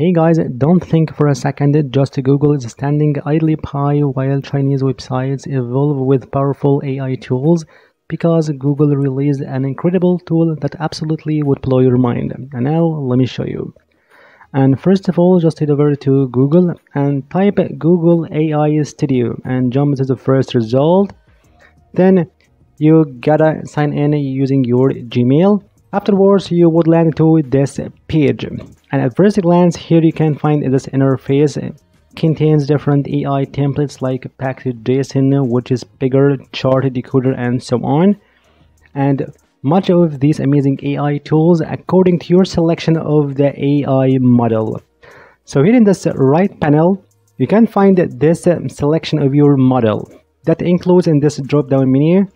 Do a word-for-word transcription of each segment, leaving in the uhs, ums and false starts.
Hey guys, don't think for a second that just Google is standing idly by while Chinese websites evolve with powerful A I tools, because Google released an incredible tool that absolutely would blow your mind. And now let me show you. And first of all, just head over to Google and type Google A I Studio and jump to the first result. Then you gotta sign in using your Gmail. Afterwards, you would land to this page, and at first glance here you can find this interface contains different A I templates like package dot J S O N, which is bigger, chart decoder, and so on. And much of these amazing A I tools according to your selection of the A I model. So here in this right panel, you can find this selection of your model that includes in this drop-down menu.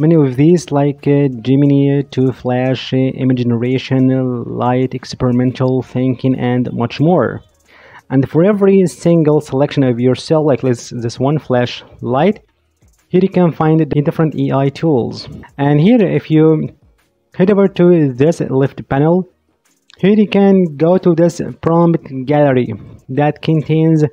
Many of these like uh, Gemini, to Flash, uh, image generation, uh, light, experimental thinking, and much more. And for every single selection of your cell, like this, this one Flash light, here you can find the different A I tools. And here if you head over to this left panel, here you can go to this prompt gallery that contains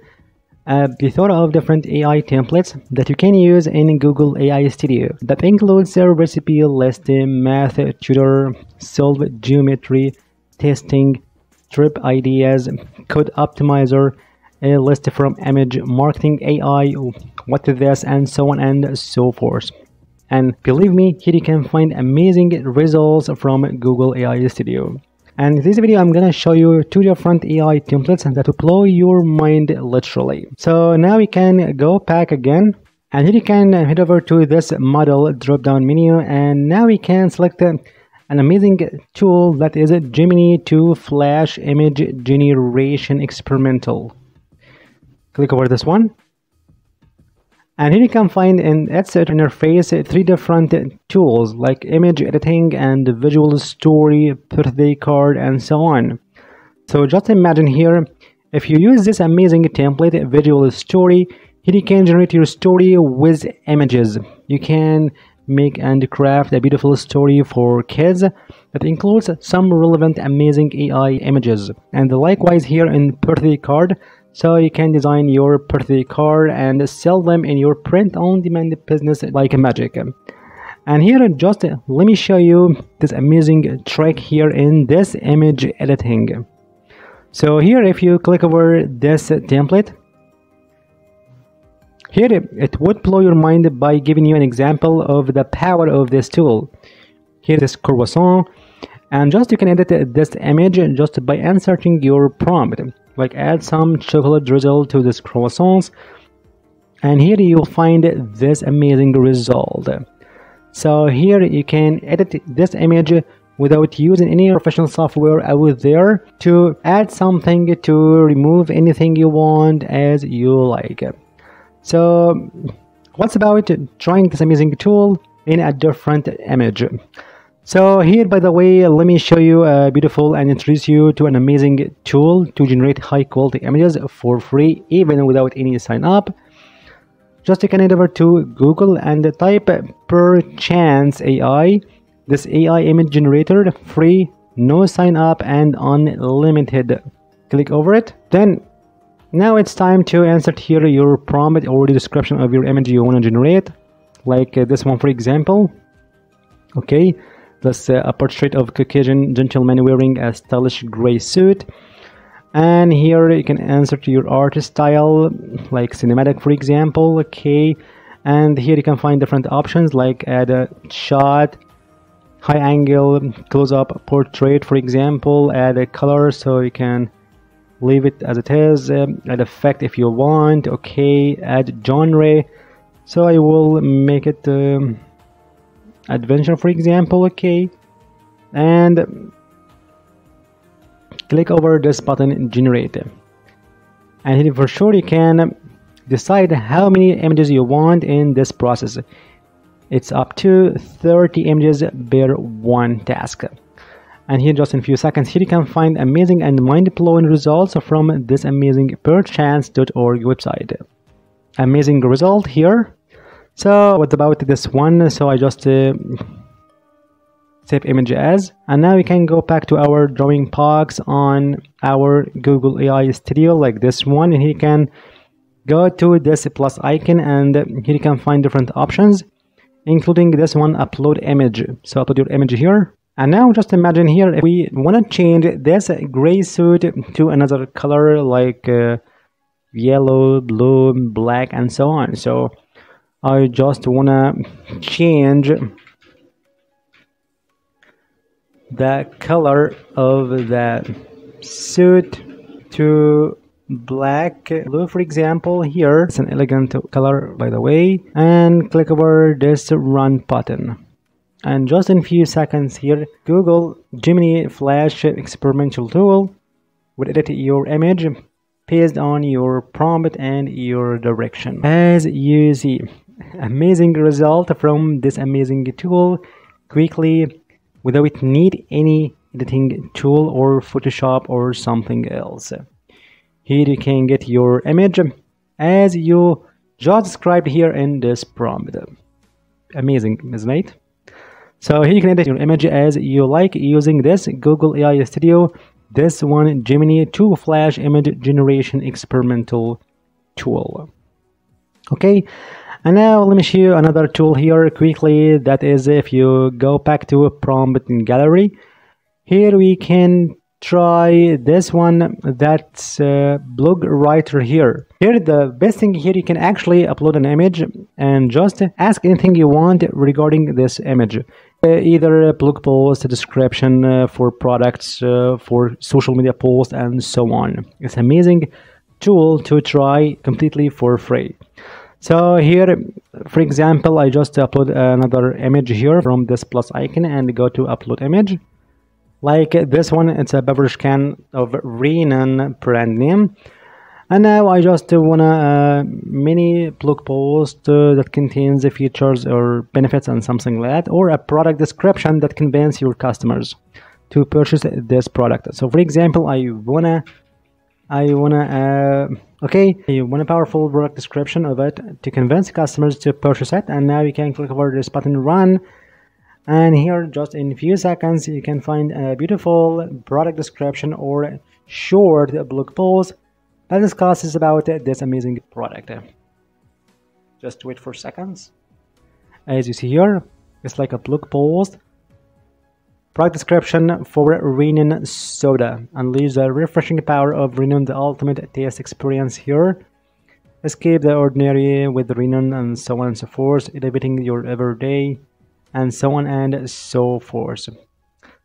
a plethora of different A I templates that you can use in Google A I Studio. That includes a recipe list, math tutor, solve geometry, testing, trip ideas, code optimizer, a list from image, marketing A I, what this, and so on and so forth. And believe me, here you can find amazing results from Google A I Studio. And in this video, I'm gonna show you two different A I templates that will blow your mind literally. So now we can go back again, and here you can head over to this model drop-down menu, and now we can select an amazing tool that is a Gemini to Flash Image Generation Experimental. Click over this one, and here you can find in its interface three different tools like image editing and visual story, birthday card, and so on. So just imagine here, if you use this amazing template, visual story, here you can generate your story with images. You can make and craft a beautiful story for kids that includes some relevant amazing A I images. And likewise here in birthday card, so you can design your birthday card and sell them in your print-on-demand business like magic. And here, just let me show you this amazing trick here in this image editing. So here, if you click over this template, here it would blow your mind by giving you an example of the power of this tool. Here is croissant, and just you can edit this image just by inserting your prompt. Like add some chocolate drizzle to this croissants, and here you'll find this amazing result. So here you can edit this image without using any professional software out there to add something, to remove anything you want as you like. So what's about trying this amazing tool in a different image? So here, by the way, let me show you a beautiful and introduce you to an amazing tool to generate high quality images for free, even without any sign up. Just you can head over to Google and type Perchance A I. This A I image generator, free, no sign up, and unlimited. Click over it. Then now it's time to insert here your prompt or the description of your image you want to generate, like this one for example. Okay. That's a portrait of a Caucasian gentleman wearing a stylish gray suit. And here you can insert your art style, like cinematic for example. Okay, and here you can find different options like add a shot, high angle, close-up portrait for example, add a color, so you can leave it as it is, add effect if you want. Okay, add genre, so I will make it um, adventure for example. Okay, and click over this button generate, and here for sure you can decide how many images you want in this process. It's up to thirty images per one task. And here just in a few seconds, here you can find amazing and mind-blowing results from this amazing perchance dot org website. Amazing result here. So what about this one? So I just uh, save image as. And now we can go back to our drawing box on our Google A I Studio like this one, and you can go to this plus icon, and here you can find different options, including this one, upload image. So upload your image here. And now just imagine here, if we want to change this gray suit to another color like uh, yellow, blue, black, and so on. So I just want to change the color of the suit to black, blue, for example. Here it's an elegant color, by the way, and click over this run button. And just in few seconds here, Google Gemini Flash experimental tool will edit your image based on your prompt and your direction. As you see, amazing result from this amazing tool quickly without need any editing tool or Photoshop or something else. Here you can get your image as you just described here in this prompt. Amazing, isn't it? So here you can edit your image as you like using this Google A I Studio, this one Gemini two Flash image generation experimental tool. Okay, and now let me show you another tool here quickly. That is, if you go back to prompt and gallery, here we can try this one, that's uh, blog writer here. Here the best thing here, you can actually upload an image and just ask anything you want regarding this image, uh, either a blog post, a description uh, for products, uh, for social media posts, and so on. It's amazing tool to try completely for free. So here, for example, I just upload another image here from this plus icon and go to upload image. Like this one, it's a beverage can of Rennen brand name. And now I just want a mini blog post uh, that contains the features or benefits and something like that, or a product description that convinces your customers to purchase this product. So for example, I wanna, I wanna, uh, okay, I want a powerful product description of it to convince customers to purchase it. And now you can click over this button, run. And here, just in a few seconds, you can find a beautiful product description or short blog post that discusses about this amazing product. Just wait for seconds. As you see here, it's like a blog post. Product description for Rennen soda. Unleash the refreshing power of Rennen, the ultimate taste experience here. Escape the ordinary with Rennen, and so on and so forth, elevating your everyday, and so on and so forth.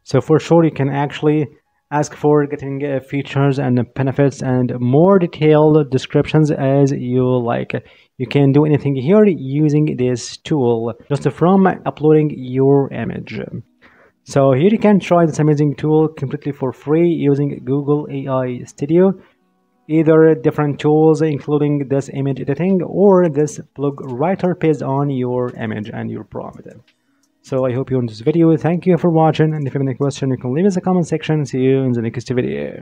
So for sure, you can actually ask for getting features and benefits and more detailed descriptions as you like. You can do anything here using this tool just from uploading your image. So here you can try this amazing tool completely for free using Google A I Studio, either different tools including this image editing or this blog writer based on your image and your prompt. So I hope you enjoyed this video. Thank you for watching, and if you have any question, you can leave us a comment section. See you in the next video.